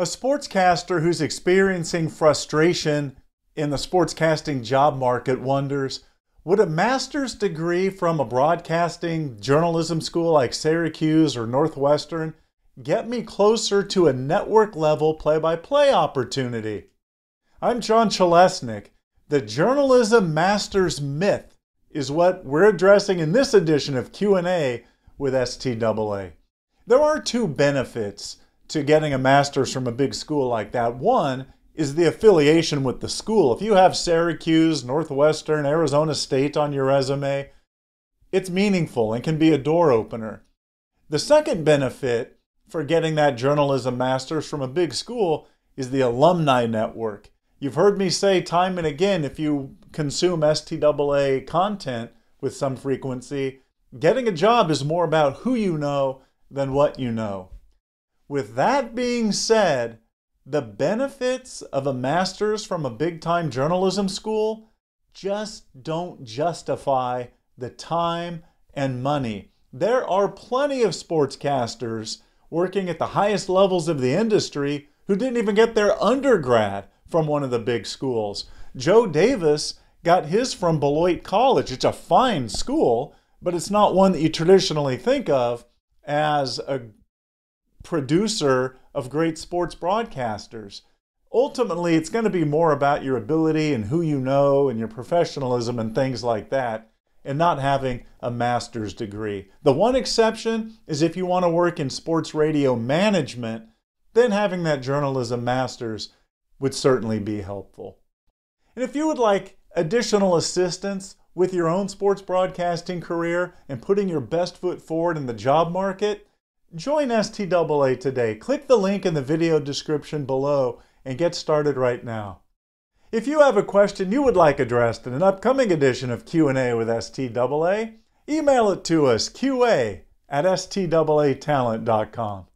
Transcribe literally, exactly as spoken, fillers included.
A sportscaster who's experiencing frustration in the sportscasting job market wonders, would a master's degree from a broadcasting journalism school like Syracuse or Northwestern get me closer to a network-level play-by-play opportunity? I'm John Cholesnick. The journalism master's myth is what we're addressing in this edition of Q and A with S T A A. There are two benefits to getting a master's from a big school like that. One is the affiliation with the school. If you have Syracuse, Northwestern, Arizona State on your resume, it's meaningful and can be a door opener. The second benefit for getting that journalism master's from a big school is the alumni network. You've heard me say time and again, if you consume S T A A content with some frequency, getting a job is more about who you know than what you know. With that being said, the benefits of a master's from a big-time journalism school just don't justify the time and money. There are plenty of sportscasters working at the highest levels of the industry who didn't even get their undergrad from one of the big schools. Joe Davis got his from Beloit College. It's a fine school, but it's not one that you traditionally think of as a producer of great sports broadcasters. Ultimately, it's going to be more about your ability and who you know and your professionalism and things like that, and not having a master's degree. The one exception is if you want to work in sports radio management, then having that journalism master's would certainly be helpful. And if you would like additional assistance with your own sports broadcasting career and putting your best foot forward in the job market, join S T A A today. Click the link in the video description below and get started right now. If you have a question you would like addressed in an upcoming edition of Q and A with S T A A, email it to us, Q A at S T A A talent dot com.